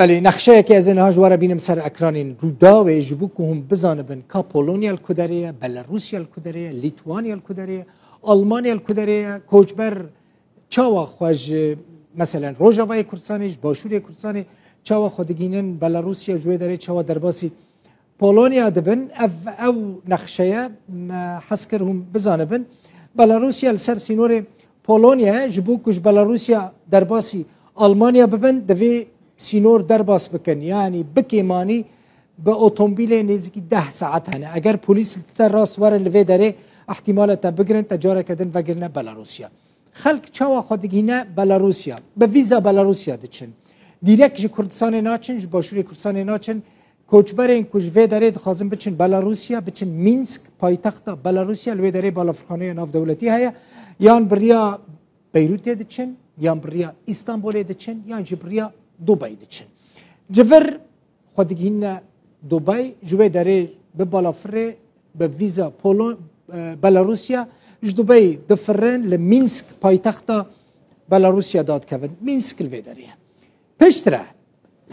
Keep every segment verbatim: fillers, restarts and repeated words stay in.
بله نقشه که از اینها جوار بینم سر اکرانین رودا و اجبو که هم بزانبن که پولونیا الکدریه، بلاروسیا الکدریه، لیتوانیا الکدریه، آلمانیا الکدریه، کوچبر چاوا خواج مثلا روژاوای کردستانش، باشوری کردستانی چاوا خودگینن بلاروسیا جوی داره چاوا درباسی پولونیا دبن او او نقشه حس کر هم بزانبن بلاروسیا سر سینور پولونیا جبو کش بلاروسیا درباسی آلمانیا ببن دوی سینور درباس بکن یعنی بکیمانی به اتومبیل نزدیکی ده ساعت هنه اگر پلیس تر راست ورن لوی داره احتمال تا بگرن تجاره کدن بگرن بلاروسیا خلق چاوا خودگینه بلاروسیا به ویزا بلاروسیا دچن دیرک ژ کردستان ناچن ژ باشوری کردستان ناچن کوچبرین کوچ وی داره خازم بچن بلاروسیا بچن مینسک پایتخت بلاروسیا لوی داره بالافرخانه ناف دولتی هيا یان بریا بیروت دچن یان بریا استانبول دچن یان جبریا دبي دچن جفر خودگینا دبي جوی داره به بالافره به ویزا پولون بلاروسیا ژ دبي دفرن ل مینسک پایتخت بلاروسیا داد کون مینسک لوی داره پشتره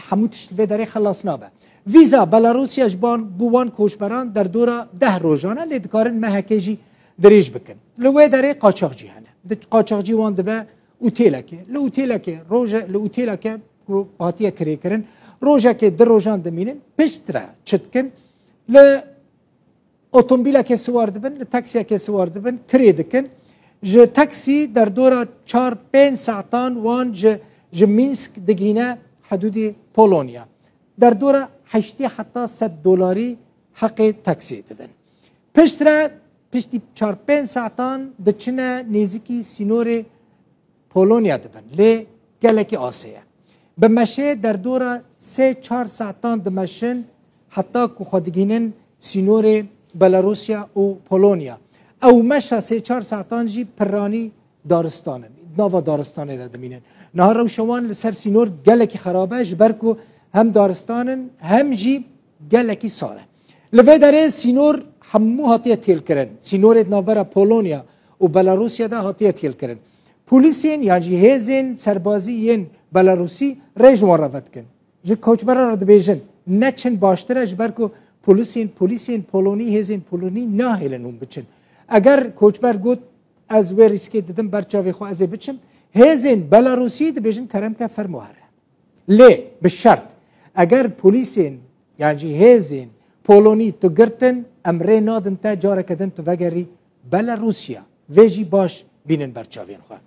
حموتش لوی داره خلاص نابه ویزا بلاروسیا جبان بوان کوشبران در دوره ده روزانه لدکارن مهکیجی دریج بکن لوی داره قاچاقچی هنه قاچاقچی وان دبه اوتیلکه ل اوتیلکه روز ل اوتیلکه کو پاتیه کری کرن روزه که در روزان دمینن پشتره چتکن ل اتومبیله که سوار دبن ل تاکسیه که سوار دبن کری دکن ژ تاکسی در دوره چهار پنج ساعتان وان ژ مینسک دگینه حدود پولونیا در دوره هشتی حتی صد دلاری حق تاکسی دادن. پشتره پشتی چهار پنج ساعتان دچنه نزدیکی سینور پولونیا دبن لی گلکی آسیه. به مشه در دوره سه چهار ساعتان دمشن حتی که خودگینن سینور بلاروسیا و پولونیا. او مشه سه چهار ساعتان جی پرانی دارستانن. نوا دارستانه دادمینن. نهار و شوان لسر سینور گلکی خرابه جبرکو هم دارستانن هم جی گلکی ساله لوی داره سینور همو هاتیه تیل کرن سینور نابرا پولونیا و بلاروسیا ده هاتیه تیل کرن پولیسین یعنی هیزین سربازیین بلاروسی رژوان روت کن جه کوچبرا را دبیجن نه چن باشتره جبرکو پولیسین پولیسین پولونی هیزین پولونی نه هیلن اون بچن اگر کوچبر گوت از وی ریسکی ددم برچاوی خو ازی بچم هیزین بلاروسی دبیجن کرم که فرموهره لی به شرط اگر پلیسین یعنی هزین پولونی تو گرتن امره نادن تا جاره کدن تو وگری بلاروسیا ویجی باش بینن برچاوین خواه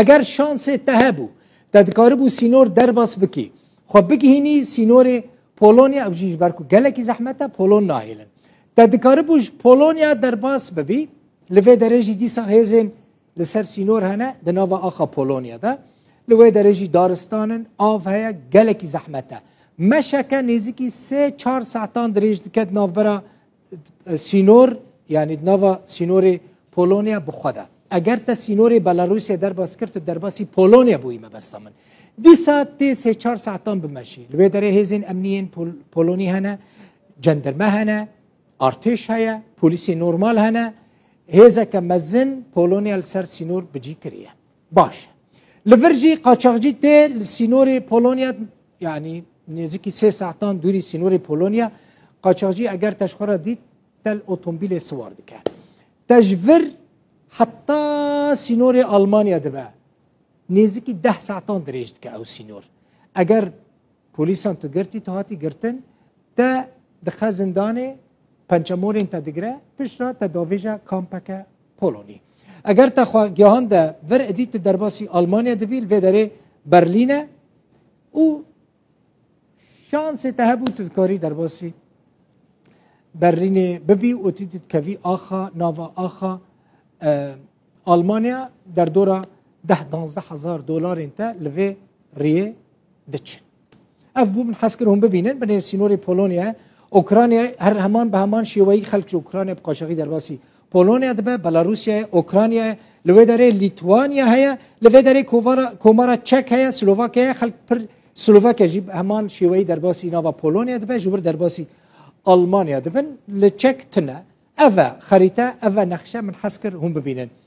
اگر شانس ته بو تدکاره بو سینور در باس بکی خواه بگهینی سینور پولونیا او جیش برکو گلکی زحمتا پولون ناهیلن تدکاره بوش پولونیا در باس ببی لوی درجی دیسا هزین لسر سینور هنه دناوا آخا پولونیا ده لوی درجی دارستانن آف هیا گلکی زحمتا مشکه نزدیکی سه چهار ساعتان دریج دکت ناوبرا سینور یعنی ناوا سینور پولونیا بخواده اگر تا سینور بلاروسیا در باس کرد و در باسی پولونیا بویمه بستامن دی ساعت سه چهار ساعتان بمشی لوی داره هزین امنیین پول، پولونی هنه جندرمه هنه آرتش هیا پولیسی نورمال هنه هزه که مزن پولونیا لسر سینور بجی کریه باشه لورجی قاچاقجی ده سینور پولونیا یعنی نزدیکی سه ساعتان دوری سینور پولونیا قاچاقچی اگر تشخورا دید تل اتومبیل سوار دکه تجور حتی سینور آلمانیا دبه نزدیکی ده ساعتان دریج دکه او سینور اگر پلیسان تو گرتی تو هاتی گرتن تا دخه زندانه پنچمورین تا دگره پشرا تا داویجا کامپک پولونی اگر تا خواهان ده ور ادید درباسی آلمانیا دبیل و داره برلینه او شانس ته بود تدکاری در باسی برلین ببی و تیدید کوی آخا ناوا آخا آلمانیا در دوره ده دانزده هزار دلار انتا لوی ریه دچن اف بومن حس کرهم ببینن بنه سینور پولونیا اوکرانیا هر همان به همان شیوهی خلق اوکرانیا بقاشقی در باسی پولونیا دبه بلاروسیا اوکرانیا لوی داره لیتوانیا هیا لوی داره کومارا چک هیا سلوواکیا خلق پر سلوواکیا جیب همان شیوهی در باسی ناوا پولونیا دبه جبر در باسی آلمانیا دبن لچک تنه اوه خریطه اوه نقشه من حسکر هم ببینن